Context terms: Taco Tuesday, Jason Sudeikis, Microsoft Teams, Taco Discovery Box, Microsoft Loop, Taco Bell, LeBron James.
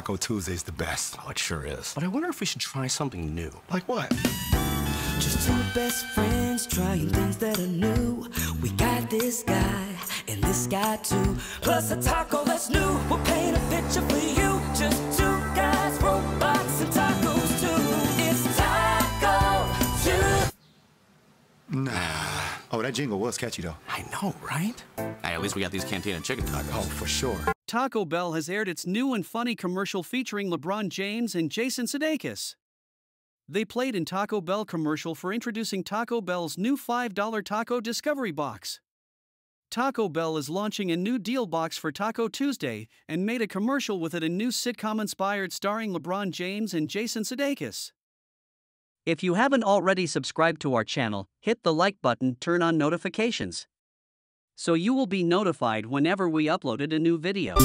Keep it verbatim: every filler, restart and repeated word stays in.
Taco Tuesday's the best. Oh, it sure is. But I wonder if we should try something new. Like what? Just two best friends trying things that are new. We got this guy and this guy too. Plus a taco that's new. We'll paint a picture for you. Just two guys, robots, and tacos too. It's Taco Tuesday. Nah. Oh, that jingle was catchy though. I know, right? Hey, at least we got these Cantina chicken tacos. Oh, for sure. Taco Bell has aired its new and funny commercial featuring LeBron James and Jason Sudeikis. They played in Taco Bell commercial for introducing Taco Bell's new five dollar Taco Discovery Box. Taco Bell is launching a new deal box for Taco Tuesday and made a commercial with it, a new sitcom inspired starring LeBron James and Jason Sudeikis. If you haven't already subscribed to our channel, hit the like button, turn on notifications, so you will be notified whenever we uploaded a new video.